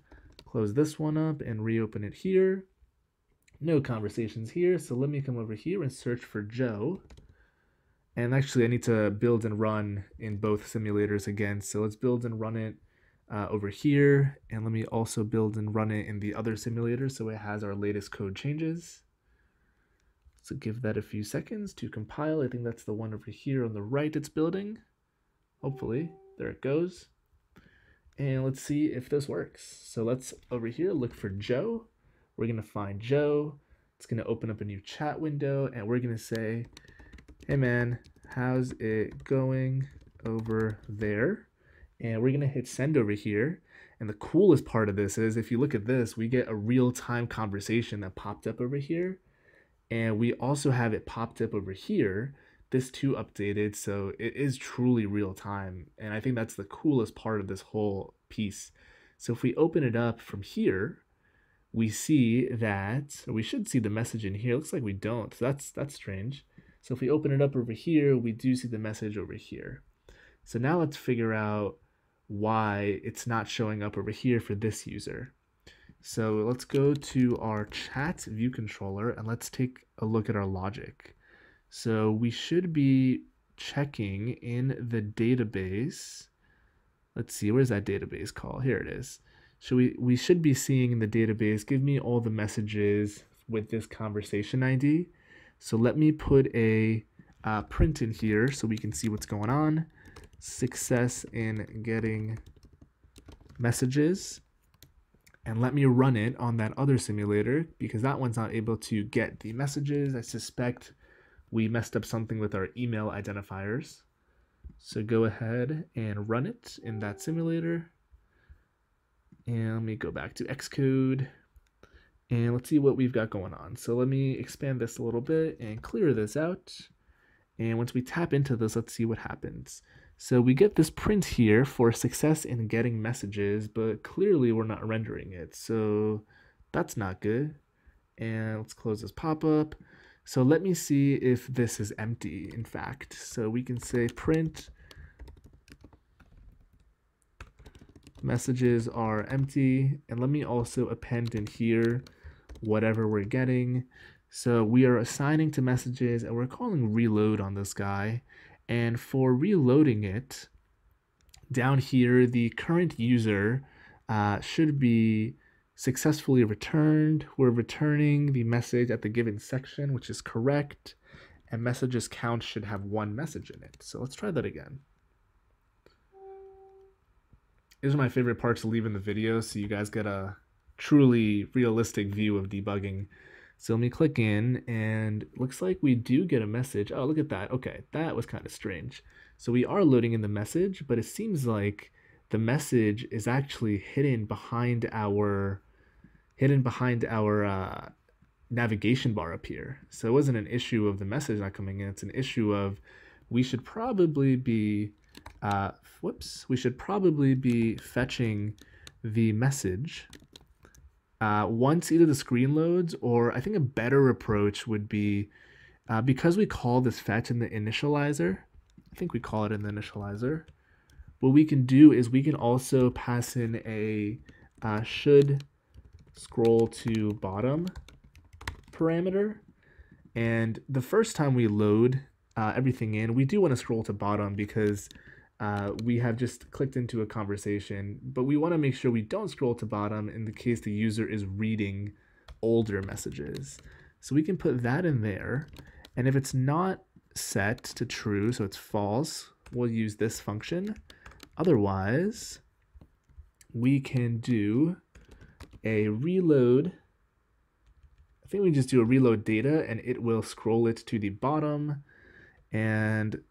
Close this one up and reopen it here. No conversations here. So let me come over here and search for Joe. And actually, I need to build and run in both simulators again. So let's build and run it over here. And let me also build and run it in the other simulator so it has our latest code changes. So give that a few seconds to compile. I think that's the one over here on the right it's building. Hopefully, there it goes. And let's see if this works. So let's over here look for Joe. We're going to find Joe. It's going to open up a new chat window, and we're going to say, hey man, how's it going over there? And we're going to hit send over here. And the coolest part of this is if you look at this, we get a real-time conversation that popped up over here. And we also have it popped up over here, this too updated, so it is truly real time. And I think that's the coolest part of this whole piece. So if we open it up from here, we see that, or we should see the message in here. It looks like we don't, so that's strange. So if we open it up over here, we do see the message over here. So now let's figure out why it's not showing up over here for this user. So let's go to our chat view controller and let's take a look at our logic. So we should be checking in the database. Let's see, where's that database call? Here it is. So we should be seeing in the database, give me all the messages with this conversation ID. So let me put a print in here so we can see what's going on. Success in getting messages. And let me run it on that other simulator because that one's not able to get the messages. I suspect we messed up something with our email identifiers. So go ahead and run it in that simulator. And let me go back to Xcode. And let's see what we've got going on. So let me expand this a little bit and clear this out. And once we tap into this, let's see what happens. So we get this print here for success in getting messages, but clearly we're not rendering it. So that's not good. And let's close this pop-up. So let me see if this is empty, in fact. So we can say print messages are empty. And let me also append in here whatever we're getting. So we are assigning to messages and we're calling reload on this guy. And for reloading it, down here, the current user should be successfully returned. We're returning the message at the given section, which is correct. And messages count should have one message in it. So let's try that again. These are my favorite parts to leave in the video so you guys get a truly realistic view of debugging. So let me click in and it looks like we do get a message. Oh, look at that. Okay, that was kind of strange. So we are loading in the message, but it seems like the message is actually hidden behind our navigation bar up here. So it wasn't an issue of the message not coming in. It's an issue of we should probably be, fetching the message once either the screen loads, or I think a better approach would be because we call this fetch in the initializer, I think we call it in the initializer, what we can do is we can also pass in a should scroll to bottom parameter. And the first time we load everything in, we do want to scroll to bottom because we have just clicked into a conversation, but we want to make sure we don't scroll to bottom in the case the user is reading older messages. So we can put that in there. And if it's not set to true, so it's false, we'll use this function. Otherwise, we can do a reload. I think we just do a reload data and it will scroll it to the bottom. And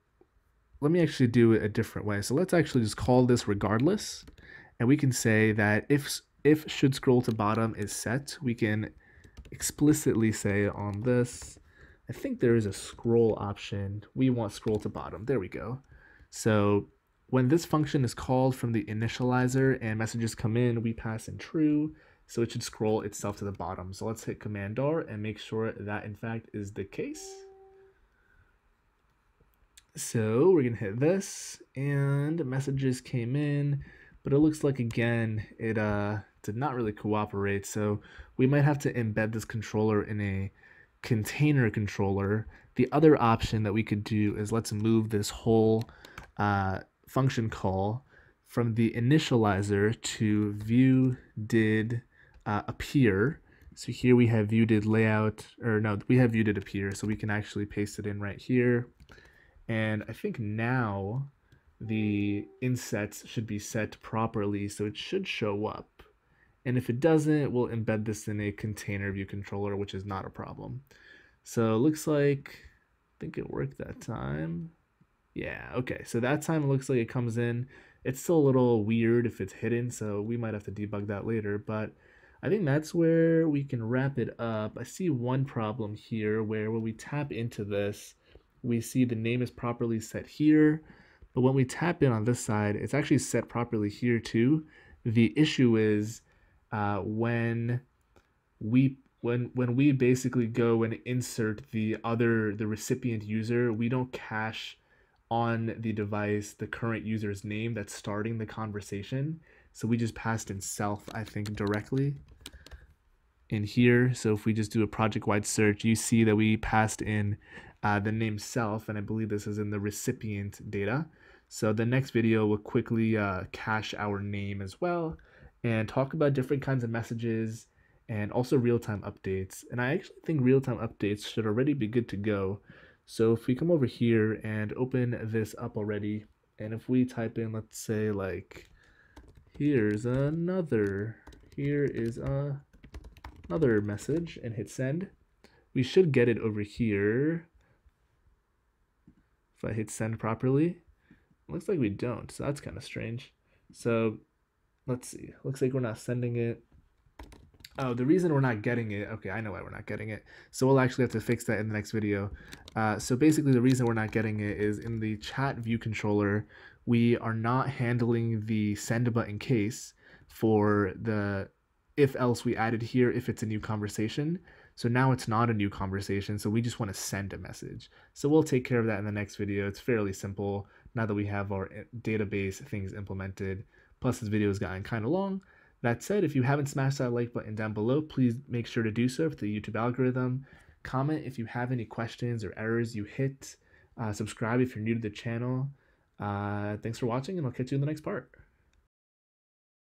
let me actually do it a different way. So let's actually just call this regardless. And we can say that if should scroll to bottom is set, we can explicitly say on this, I think there is a scroll option. We want scroll to bottom. There we go. So when this function is called from the initializer and messages come in, we pass in true. So it should scroll itself to the bottom. So let's hit Command R and make sure that in fact is the case. So we're gonna hit this, and messages came in, but it looks like again it did not really cooperate. So we might have to embed this controller in a container controller. The other option that we could do is let's move this whole function call from the initializer to view did appear. So here we have view did layout, or no, we have view did appear. So we can actually paste it in right here. And I think now the insets should be set properly, so it should show up. And if it doesn't, we'll embed this in a container view controller, which is not a problem. So it looks like, I think it worked that time. Yeah, okay, so that time it looks like it comes in. It's still a little weird if it's hidden, so we might have to debug that later, but I think that's where we can wrap it up. I see one problem here where when we tap into this, we see the name is properly set here, but when we tap in on this side, it's actually set properly here too. The issue is when we basically go and insert the recipient user, we don't cache on the device the current user's name that's starting the conversation. So we just passed in self, I think, directly in here. So if we just do a project-wide search, you see that we passed in the name self, and I believe this is in the recipient data. So the next video will quickly cache our name as well, and talk about different kinds of messages and also real-time updates. And I actually think real-time updates should already be good to go. So if we come over here and open this up already, and if we type in, let's say, like, here is another message, and hit send, we should get it over here. If I hit send properly, it looks like we don't, so that's kind of strange. So let's see, looks like we're not sending it. Oh, the reason we're not getting it, okay, I know why we're not getting it. So we'll actually have to fix that in the next video. So basically the reason we're not getting it is in the chat view controller, we are not handling the send button case for the if else we added here if it's a new conversation. So now it's not a new conversation, so we just want to send a message. So we'll take care of that in the next video. It's fairly simple now that we have our database things implemented. Plus this video has gotten kind of long. That said, if you haven't smashed that like button down below, please make sure to do so for the YouTube algorithm. Comment if you have any questions or errors you hit. Subscribe if you're new to the channel. Thanks for watching, and I'll catch you in the next part.